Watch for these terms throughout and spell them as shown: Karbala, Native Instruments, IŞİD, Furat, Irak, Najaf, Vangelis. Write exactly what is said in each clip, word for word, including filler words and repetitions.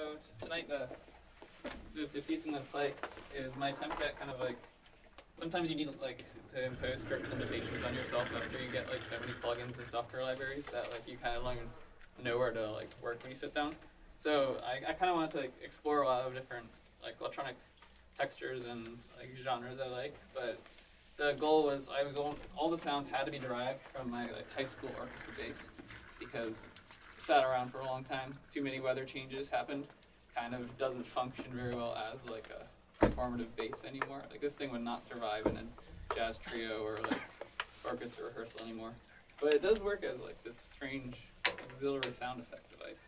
So tonight the, the the piece I'm gonna play is my attempt at kind of like, sometimes you need like to impose strict limitations on yourself after you get like so many plugins and software libraries that like you kind of like know where to like work when you sit down. So I, I kind of wanted to like explore a lot of different like electronic textures and like genres I like, but the goal was I was all, all the sounds had to be derived from my like high school orchestra bass because it sat around for a long time. Too many weather changes happened. Kind of doesn't function very well as like a performative bass anymore. Like this thing would not survive in a jazz trio or like orchestra rehearsal anymore. But it does work as like this strange auxiliary sound effect device.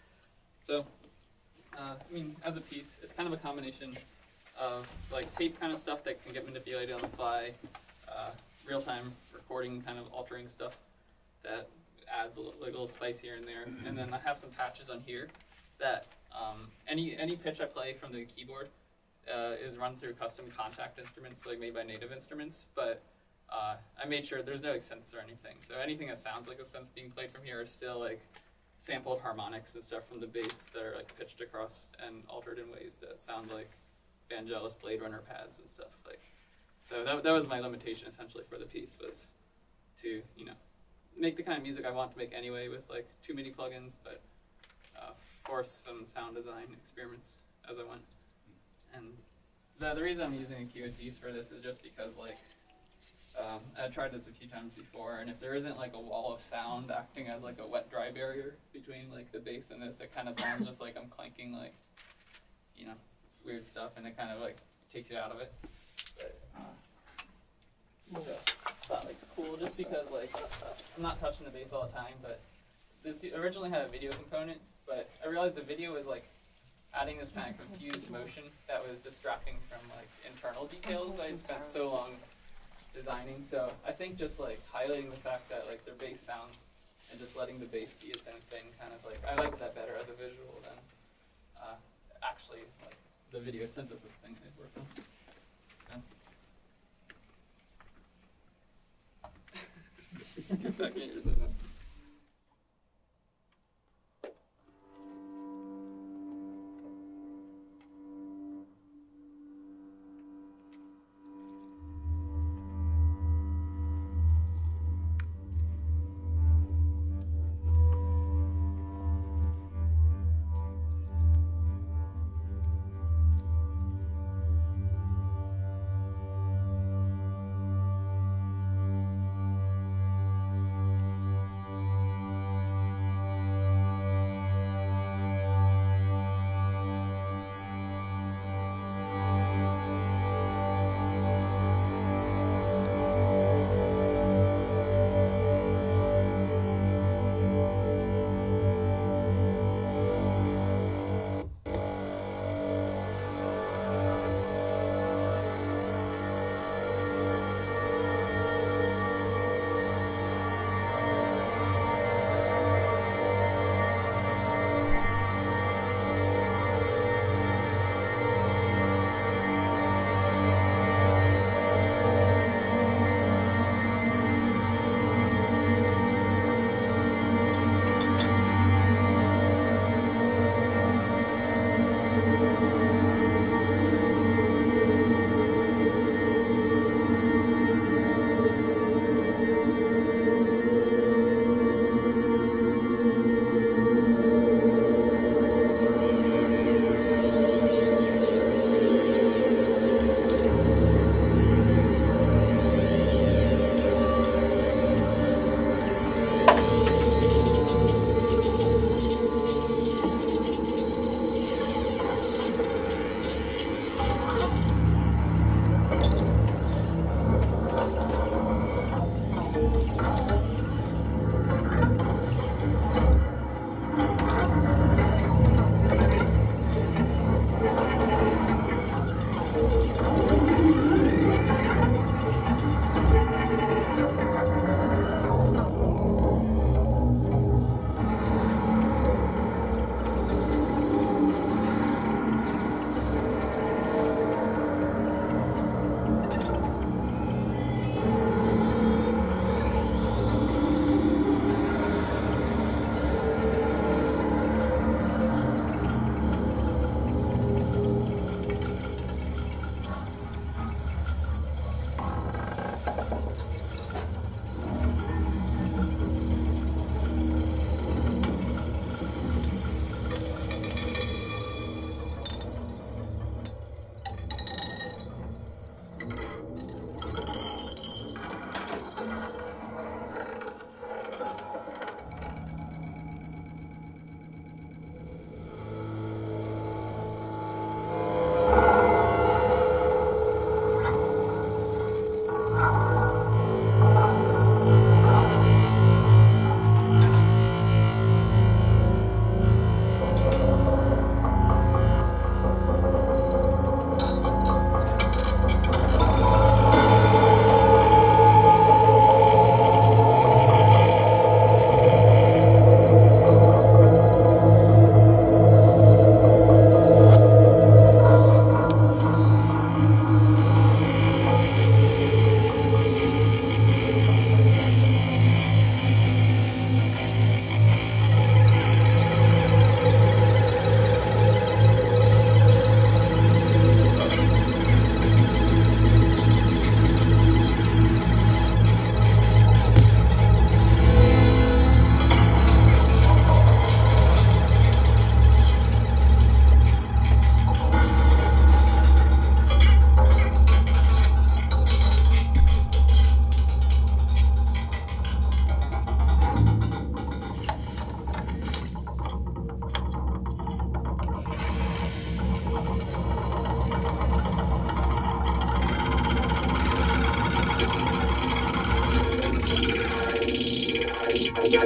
So, uh, I mean, as a piece, it's kind of a combination of like tape kind of stuff that can get manipulated on the fly, uh, real-time recording kind of altering stuff that adds a little, like, a little spice here and there. And then I have some patches on here that um, any any pitch I play from the keyboard Uh, is run through custom contact instruments like made by Native Instruments, but uh, I made sure there's no like, synths or anything. So anything that sounds like a synth being played from here is still like sampled harmonics and stuff from the bass that are like pitched across and altered in ways that sound like Vangelis Blade Runner pads and stuff. Like, so that, that was my limitation essentially for the piece, was to, you know, make the kind of music I want to make anyway with like too many plugins, but uh, force some sound design experiments as I went. And the, the reason I'm using Q S Cs for this is just because, like, um, I've tried this a few times before, and if there isn't, like, a wall of sound acting as, like, a wet-dry barrier between, like, the bass and this, it kind of sounds just like I'm clanking, like, you know, weird stuff, and it kind of, like, takes you out of it. But, uh, so it's not, like, cool, just because, like, I'm not touching the bass all the time, but this originally had a video component, but I realized the video was, like, adding this kind of confused motion that was distracting from like internal details I had spent so long designing. So I think just like highlighting the fact that like their bass sounds and just letting the bass be its own thing, kind of like I like that better as a visual than uh, actually like the video synthesis thing I'd worked on. Yeah. Get back in your system.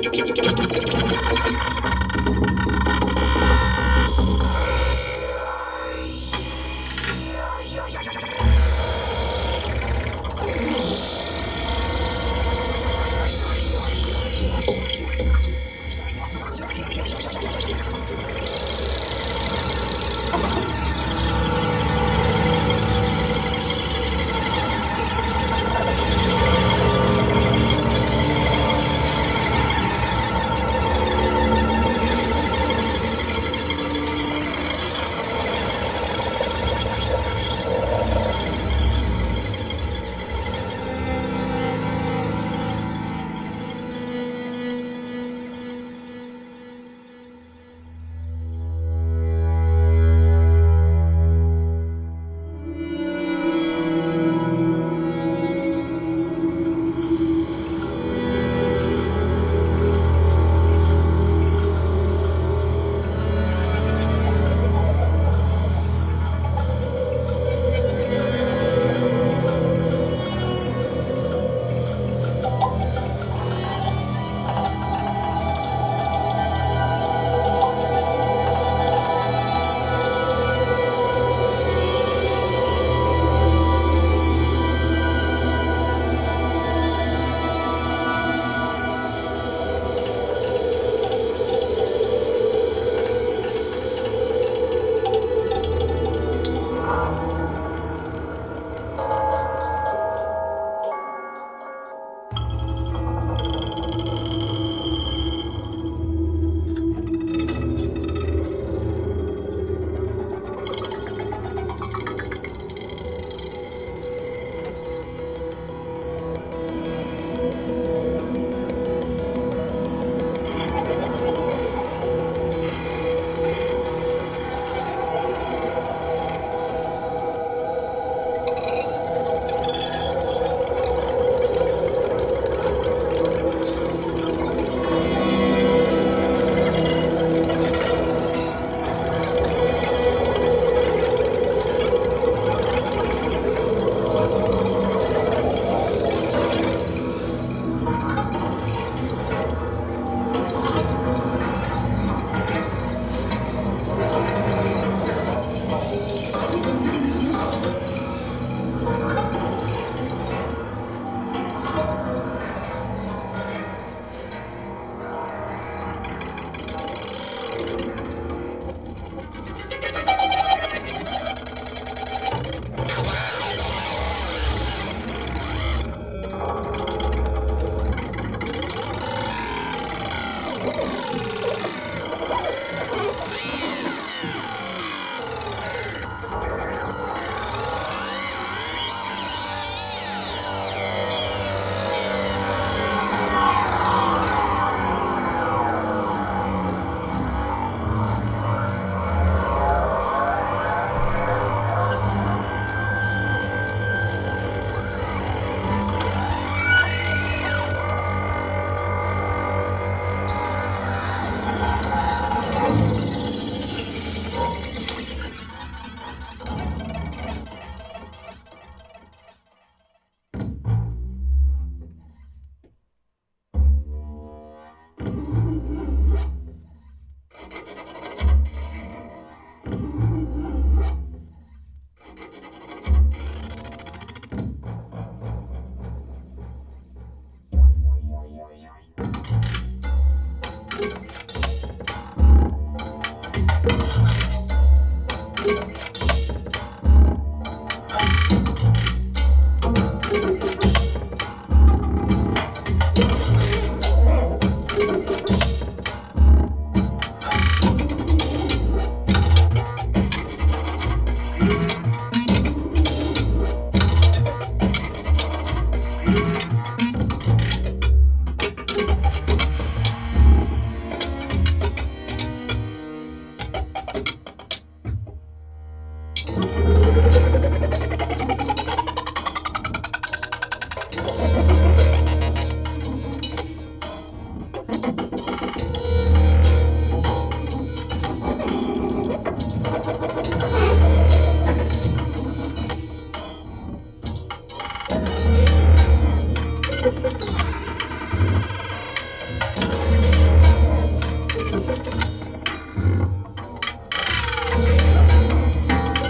You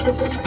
Thank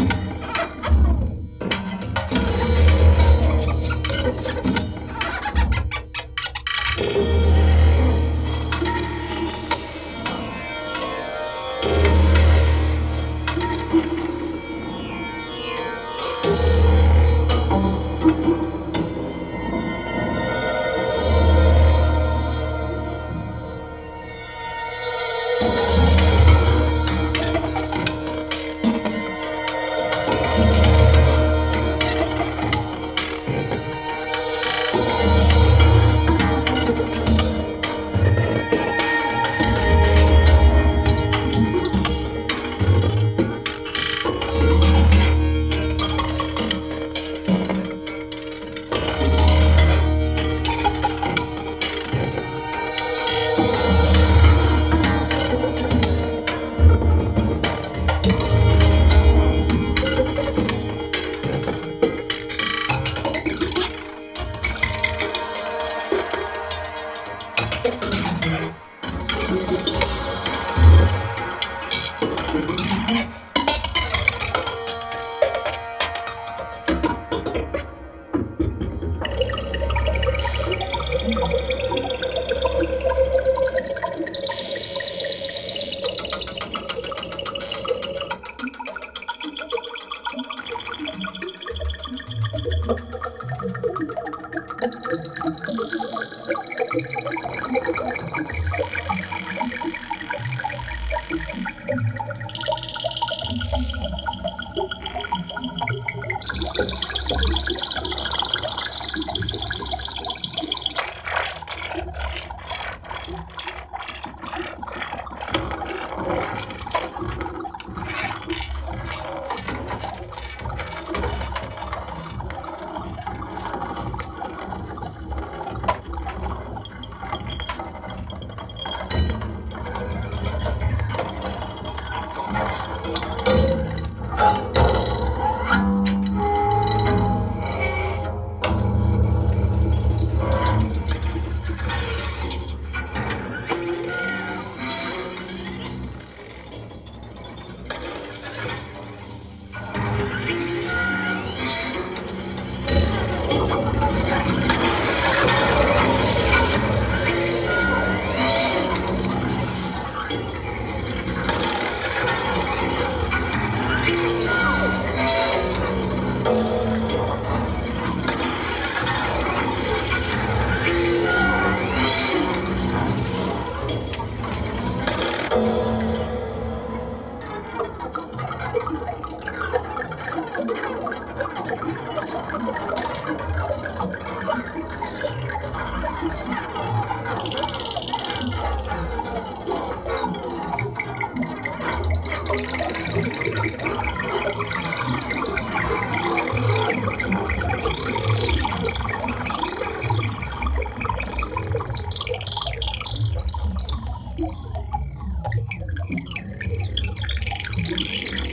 you.